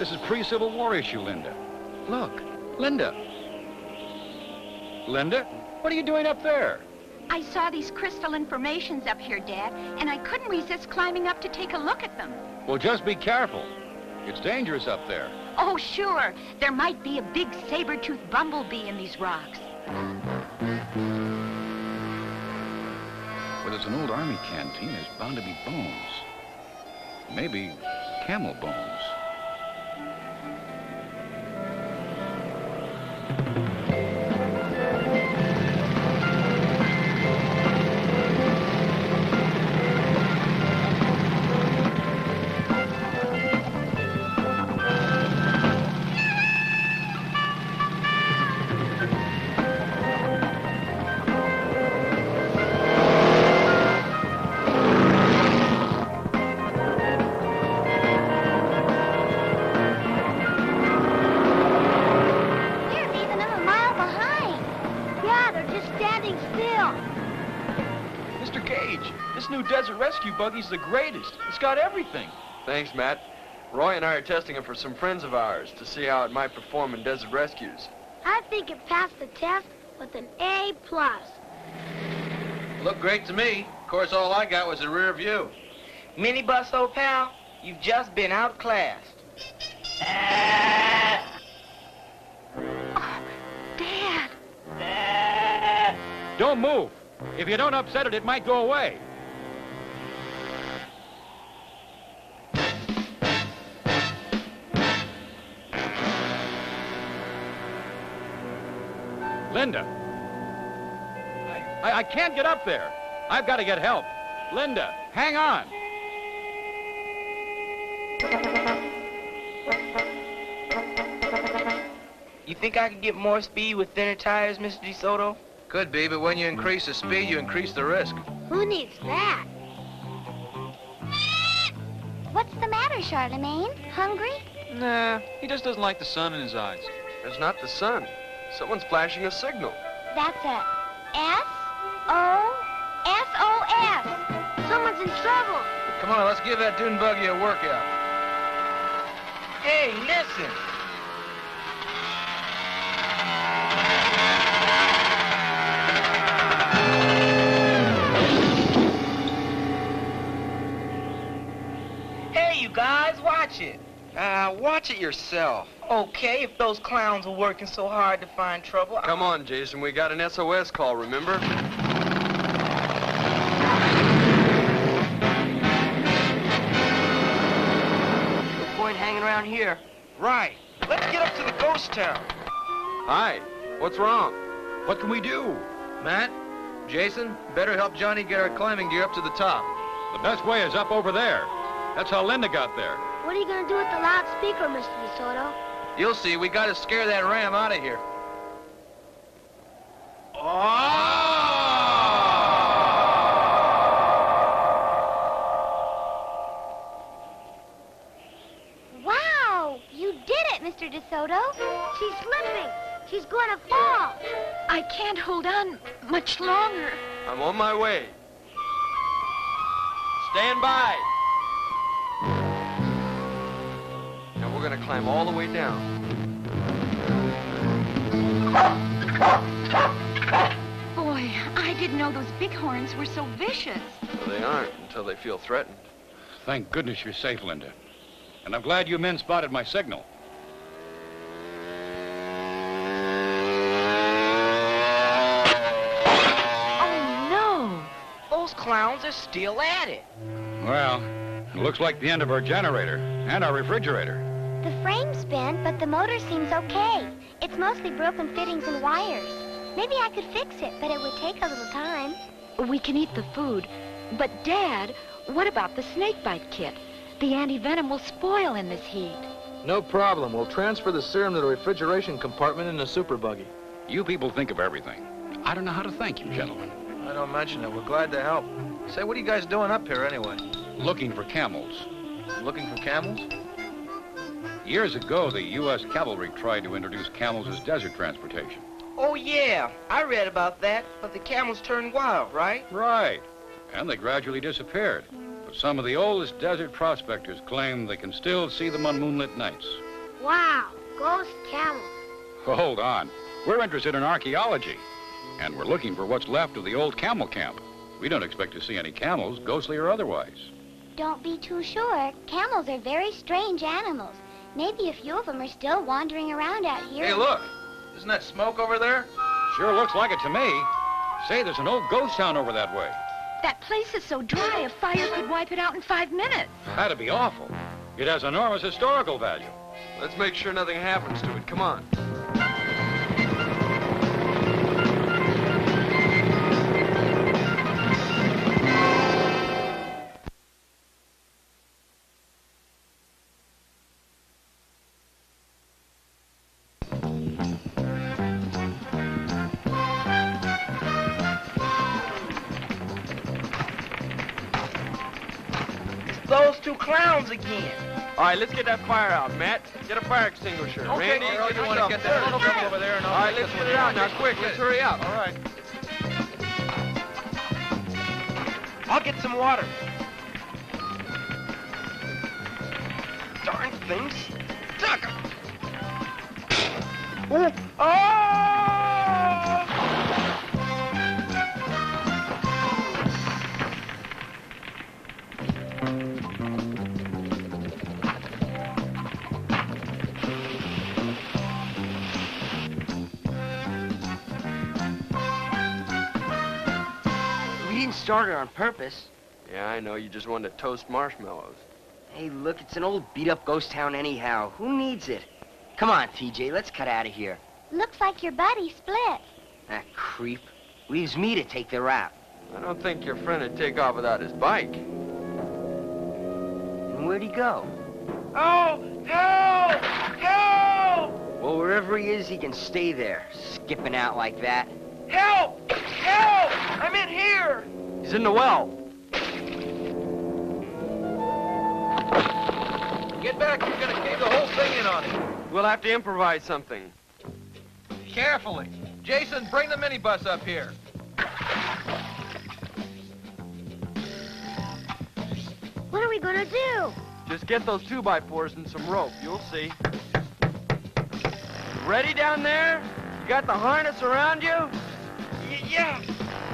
This is pre-Civil War issue, Linda. Look, Linda. Linda, what are you doing up there? I saw these crystal informations up here, Dad, and I couldn't resist climbing up to take a look at them. Well, just be careful. It's dangerous up there. Oh, sure. There might be a big saber-toothed bumblebee in these rocks. Well, it's an old army canteen. There's bound to be bones. Maybe camel bones. Rescue buggy's the greatest. It's got everything. Thanks, Matt. Roy and I are testing it for some friends of ours to see how it might perform in desert rescues. I think it passed the test with an A+. Looked great to me. Of course, all I got was a rear view. Minibus, old pal, you've just been outclassed. Oh, Dad. Don't move. If you don't upset it, it might go away. Linda, I can't get up there. I've got to get help. Linda, hang on. You think I could get more speed with thinner tires, Mr. DeSoto? Could be, but when you increase the speed, you increase the risk. Who needs that? What's the matter, Charlemagne? Hungry? Nah, he just doesn't like the sun in his eyes. It's not the sun. Someone's flashing a signal. That's it. S.O.S. Someone's in trouble. Come on, let's give that dune buggy a workout. Hey, listen. Hey, you guys, watch it. Watch it yourself. Okay, if those clowns were working so hard to find trouble... Come on, Jason, we got an SOS call, remember? No point hanging around here. Right. Let's get up to the ghost town. Hi. What's wrong? What can we do? Matt, Jason, better help Johnny get our climbing gear up to the top. The best way is up over there. That's how Linda got there. What are you going to do with the loudspeaker, Mr. DeSoto? You'll see. We got to scare that ram out of here. Oh! Wow! You did it, Mr. DeSoto. She's slipping. She's going to fall. I can't hold on much longer. I'm on my way. Stand by. We're going to climb all the way down. Boy, I didn't know those bighorns were so vicious. Well, they aren't until they feel threatened. Thank goodness you're safe, Linda. And I'm glad you men spotted my signal. Oh, no. Those clowns are still at it. Well, it looks like the end of our generator and our refrigerator. The frame's bent, but the motor seems okay. It's mostly broken fittings and wires. Maybe I could fix it, but it would take a little time. We can eat the food. But, Dad, what about the snakebite kit? The anti-venom will spoil in this heat. No problem. We'll transfer the serum to the refrigeration compartment in the super buggy. You people think of everything. I don't know how to thank you, gentlemen. I don't mention it. We're glad to help. Say, what are you guys doing up here, anyway? Looking for camels. Looking for camels? Years ago, the U.S. cavalry tried to introduce camels as desert transportation. Oh, yeah. I read about that, but the camels turned wild, right? Right. And they gradually disappeared. But some of the oldest desert prospectors claim they can still see them on moonlit nights. Wow, ghost camel. Well, hold on. We're interested in archaeology, and we're looking for what's left of the old camel camp. We don't expect to see any camels, ghostly or otherwise. Don't be too sure. Camels are very strange animals. Maybe a few of them are still wandering around out here. Hey, look. Isn't that smoke over there? Sure looks like it to me. Say, there's an old ghost town over that way. That place is so dry, a fire could wipe it out in 5 minutes. That'd be awful. It has enormous historical value. Let's make sure nothing happens to it. Come on. Again. All right, let's get that fire out, Matt. Get a fire extinguisher. Okay, Randy, you don't want to get that little over there. And all right, let's get it out now, quick. Let's hurry up. All right. I'll get some water. Darn things stuck. Oh! Started on purpose. Yeah, I know. You just wanted to toast marshmallows. Hey, look, it's an old beat-up ghost town anyhow. Who needs it? Come on, TJ, let's cut out of here. Looks like your buddy split. That creep. Leaves me to take the rap. I don't think your friend would take off without his bike. And where'd he go? Oh, help! Help! Well, wherever he is, he can stay there, skipping out like that. Help! Help! I'm in here! He's in the well. Get back. You're going to cave the whole thing in on him. We'll have to improvise something. Carefully. Jason, bring the minibus up here. What are we going to do? Just get those 2x4s and some rope. You'll see. Ready down there? You got the harness around you? Yeah.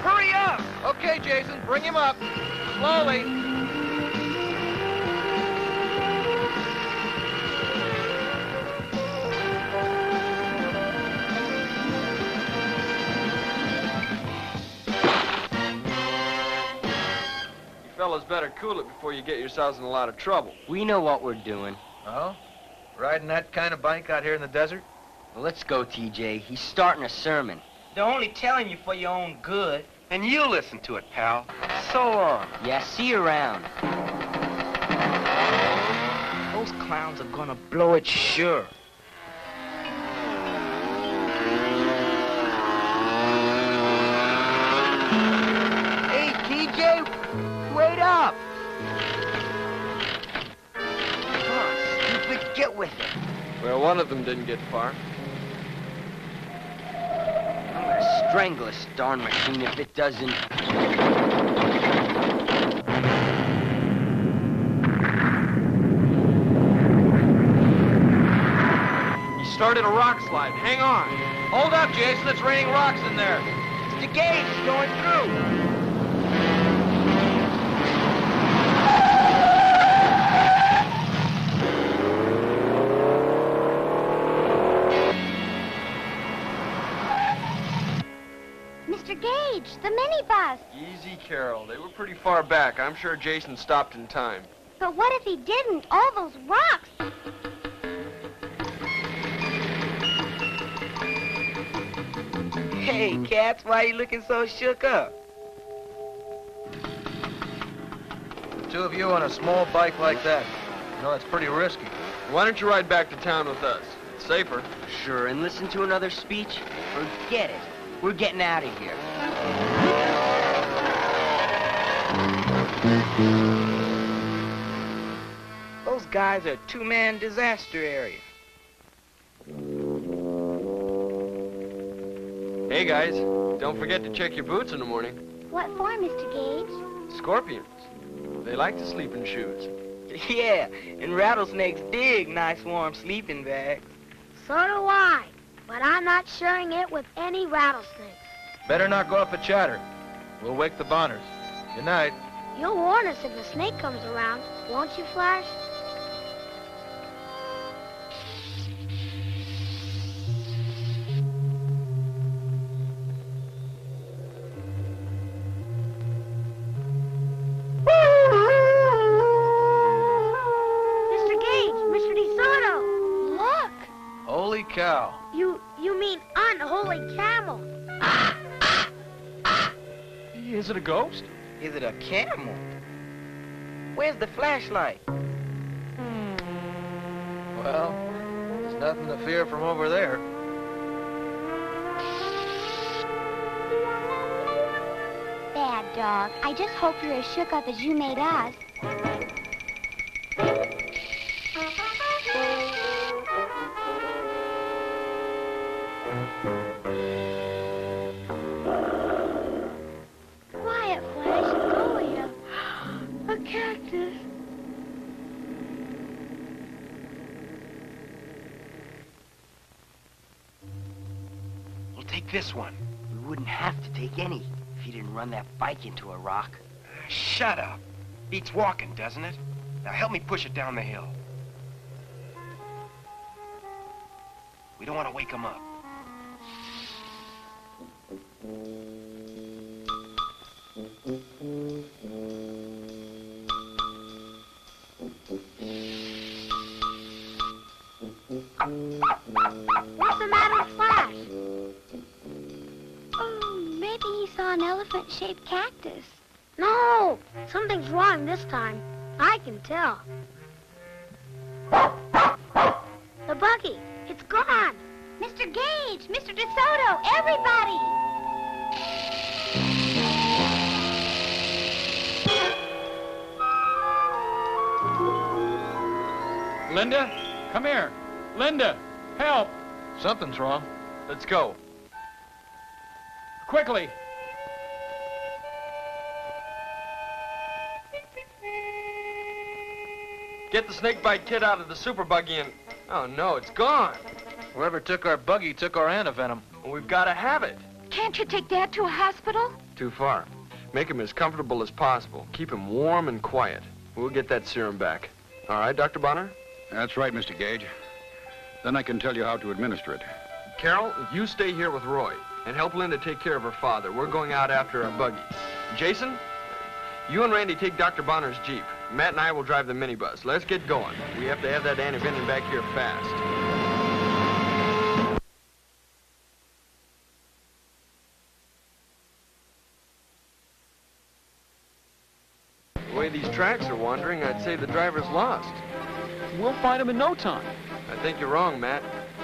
Hurry up! Okay, Jason, bring him up. Slowly. You fellas better cool it before you get yourselves in a lot of trouble. We know what we're doing. Oh? Riding that kind of bike out here in the desert? Well, let's go, TJ. He's starting a sermon. They're only telling you for your own good. And you listen to it, pal. So long. Yeah, see you around. Those clowns are gonna blow it, sure. Hey, TJ, wait up. Come on, stupid, get with it. Well, one of them didn't get far. Strangle this darn machine if it doesn't. You started a rock slide. Hang on. Hold up, Jason. It's raining rocks in there. It's the gauge going through. The minibus. Easy, Carol. They were pretty far back. I'm sure Jason stopped in time. But what if he didn't? All those rocks. Hey, cats, why are you looking so shook up? The two of you on a small bike like that. You know, it's pretty risky. Why don't you ride back to town with us? It's safer. Sure, and listen to another speech? Forget it. We're getting out of here. Those guys are a two-man disaster area. Hey, guys. Don't forget to check your boots in the morning. What for, Mr. Gage? Scorpions. They like to sleep in shoes. Yeah, and rattlesnakes dig nice warm sleeping bags. So do I, but I'm not sharing it with any rattlesnakes. Better not go off a chatter. We'll wake the Bonners. Good night. You'll warn us if the snake comes around, won't you, Flash? Cow. You mean unholy camel. Is it a ghost? Is it a camel? Where's the flashlight? Well, there's nothing to fear from over there. Bad dog. I just hope you're as shook up as you made us. Quiet, Flash. Go here. A cactus. We'll take this one. We wouldn't have to take any if he didn't run that bike into a rock. Shut up. Beats walking, doesn't it? Now help me push it down the hill. We don't want to wake him up. What's the matter with Flash? Oh, maybe he saw an elephant-shaped cactus. No, something's wrong this time. I can tell. The buggy, it's gone. Mr. Gage, Mr. DeSoto, everybody! Linda, come here. Linda, help. Something's wrong. Let's go. Quickly. Get the snakebite kid out of the super buggy and... Oh, no, it's gone. Whoever took our buggy took our antivenom. We've got to have it. Can't you take Dad to a hospital? Too far. Make him as comfortable as possible. Keep him warm and quiet. We'll get that serum back. All right, Dr. Bonner? That's right, Mr. Gage. Then I can tell you how to administer it. Carol, you stay here with Roy and help Linda take care of her father. We're going out after our buggy. Jason, you and Randy take Dr. Bonner's Jeep. Matt and I will drive the minibus. Let's get going. We have to have that antivenom back here fast. The way these tracks are wandering, I'd say the driver's lost. We'll find him in no time. I think you're wrong, Matt.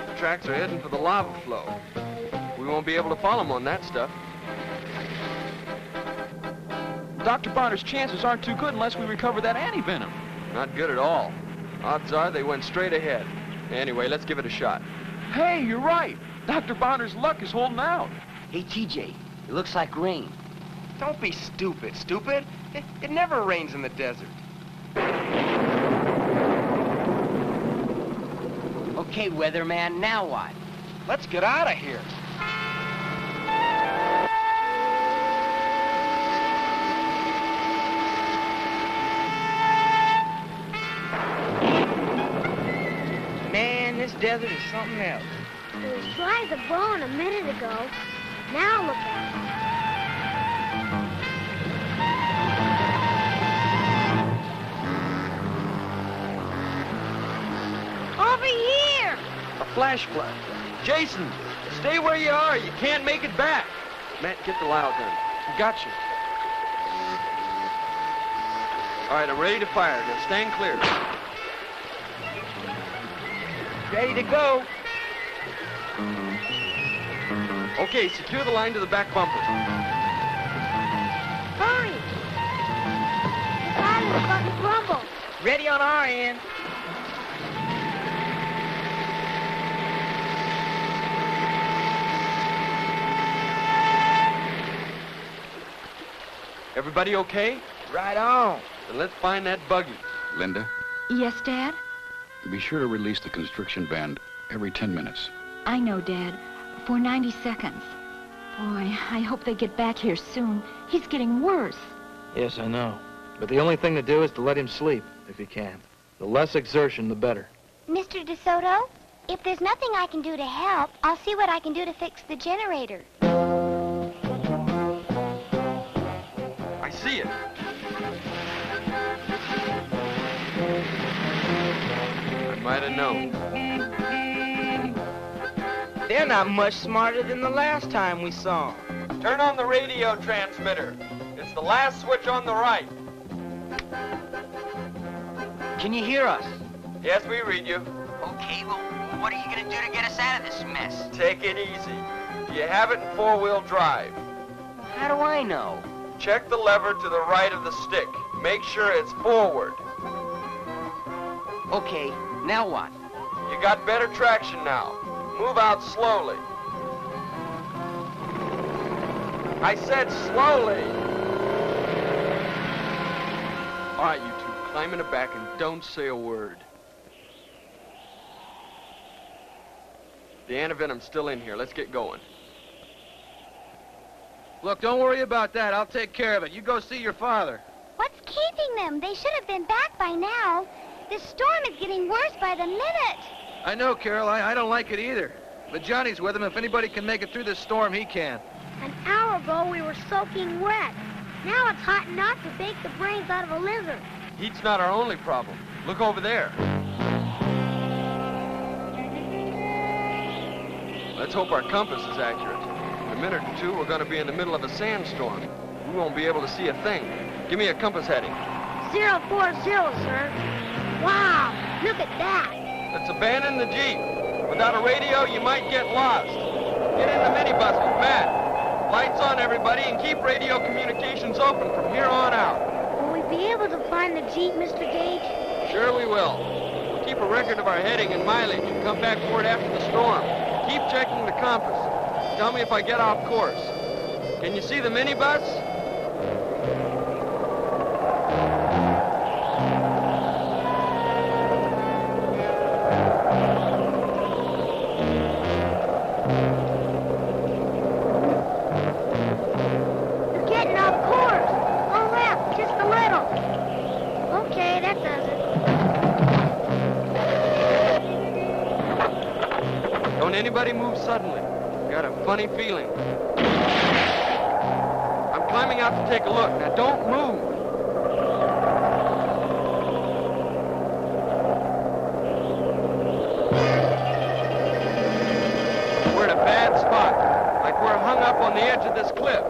The tracks are heading for the lava flow. We won't be able to follow him on that stuff. Dr. Bonner's chances aren't too good unless we recover that antivenom. Not good at all. Odds are they went straight ahead. Anyway, let's give it a shot. Hey, you're right. Dr. Bonner's luck is holding out. Hey, TJ, it looks like rain. Don't be stupid, stupid. It never rains in the desert. Okay, weatherman, now what? Let's get out of here. Man, this desert is something else. It was dry as a bone a minute ago. Now look at it. Over here! A flash flood. Jason, stay where you are. You can't make it back. Matt, get the Lyle gun. We got you. All right, I'm ready to fire. Now stand clear. Ready to go. Okay, secure the line to the back bumper. Hurry! The line is about to crumble. Ready on our end. Everybody okay? Right on. Then let's find that buggy. Linda, Yes, Dad? Be sure to release the constriction band every 10 minutes. I know, Dad. For 90 seconds. Boy, I hope they get back here soon. He's getting worse. Yes, I know. But the only thing to do is to let him sleep, if he can. The less exertion, the better. Mr. DeSoto, if there's nothing I can do to help, I'll see what I can do to fix the generator. I see it. I might have known. They're not much smarter than the last time we saw them. Turn on the radio transmitter. It's the last switch on the right. Can you hear us? Yes, we read you. Okay, well, what are you going to do to get us out of this mess? Take it easy. You have it in four-wheel drive. How do I know? Check the lever to the right of the stick. Make sure it's forward. Okay, now what? You got better traction now. Move out slowly. I said slowly. All right, you two, climb in the back and don't say a word. The antivenom's still in here. Let's get going. Look, don't worry about that. I'll take care of it. You go see your father. What's keeping them? They should have been back by now. This storm is getting worse by the minute. I know, Carol. I don't like it either. But Johnny's with him. If anybody can make it through this storm, he can. An hour ago, we were soaking wet. Now it's hot enough to bake the brains out of a lizard. Heat's not our only problem. Look over there. Let's hope our compass is accurate. In a minute or two, we're going to be in the middle of a sandstorm. We won't be able to see a thing. Give me a compass heading. 040, sir. Wow, look at that. Let's abandon the Jeep. Without a radio, you might get lost. Get in the minibus with Matt. Lights on, everybody, and keep radio communications open from here on out. Will we be able to find the Jeep, Mr. Gage? Sure we will. We'll keep a record of our heading and mileage and come back for it after the storm. Keep checking the compass. Tell me if I get off course. Can you see the minibus? You're getting off course. Go left, just a little. Okay, that does it. Don't anybody move suddenly. I got a funny feeling. I'm climbing out to take a look. Now, don't move. We're in a bad spot. Like we're hung up on the edge of this cliff.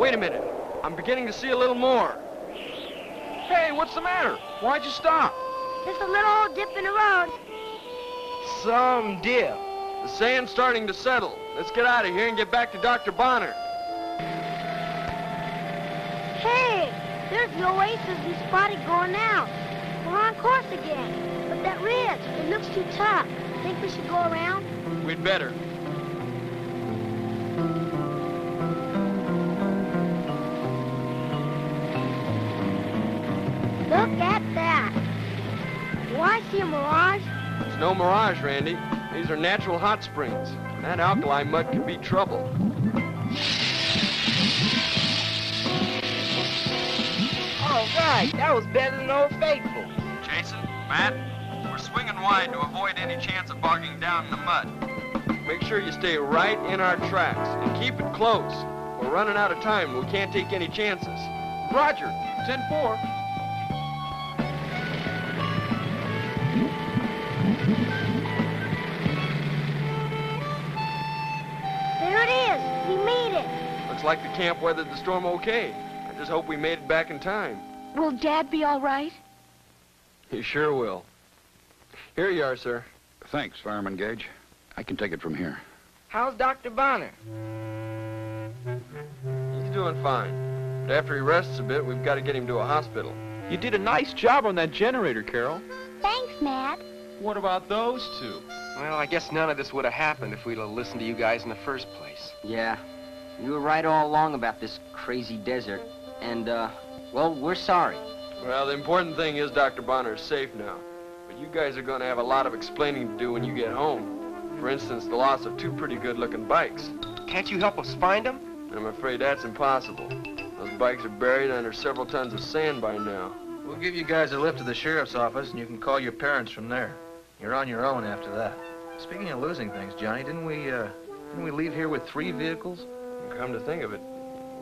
Wait a minute. I'm beginning to see a little more. Hey, what's the matter? Why'd you stop? Just a little old dip in the road. Some dip. The sand's starting to settle. Let's get out of here and get back to Dr. Bonner. Hey, there's the oasis we spotted going out. We're on course again. But that ridge, it looks too tough. Think we should go around? We'd better. Look at that. Do I see a mirage? There's no mirage, Randy. These are natural hot springs. That alkali mud could be trouble. All right, that was better than Old Faithful. Jason, Matt, we're swinging wide to avoid any chance of bogging down in the mud. Make sure you stay right in our tracks and keep it close. We're running out of time. We can't take any chances. Roger, 10-4. Like the camp weathered the storm okay. I just hope we made it back in time. Will Dad be all right? He sure will. Here you are, sir. Thanks, Fireman Gage. I can take it from here. How's Dr. Bonner? He's doing fine. But after he rests a bit, we've got to get him to a hospital. You did a nice job on that generator, Carol. Thanks, Matt. What about those two? Well, I guess none of this would have happened if we'd have listened to you guys in the first place. Yeah. You were right all along about this crazy desert, and, well, we're sorry. Well, the important thing is Dr. Bonner is safe now. But you guys are going to have a lot of explaining to do when you get home. For instance, the loss of two pretty good-looking bikes. Can't you help us find them? I'm afraid that's impossible. Those bikes are buried under several tons of sand by now. We'll give you guys a lift to the sheriff's office, and you can call your parents from there. You're on your own after that. Speaking of losing things, Johnny, didn't we leave here with 3 vehicles? Come to think of it,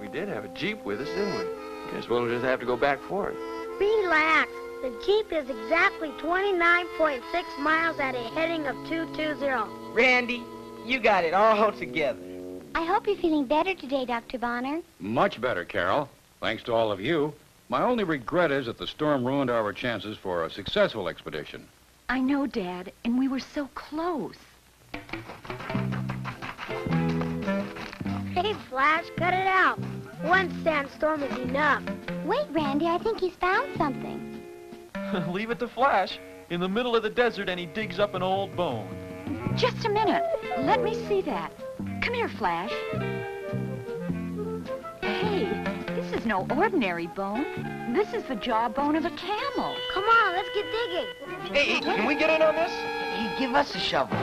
we did have a Jeep with us, didn't we? Guess we'll just have to go back for it. Relax. The Jeep is exactly 29.6 miles at a heading of 220. Randy, you got it all together. I hope you're feeling better today, Dr. Bonner. Much better, Carol. Thanks to all of you. My only regret is that the storm ruined our chances for a successful expedition. I know, Dad, and we were so close. Hey, Flash, cut it out. One sandstorm is enough. Wait, Randy, I think he's found something. Leave it to Flash. In the middle of the desert, and he digs up an old bone. Just a minute. Let me see that. Come here, Flash. Hey, this is no ordinary bone. This is the jawbone of a camel. Come on, let's get digging. Hey, can we get in on this? Hey, give us a shovel.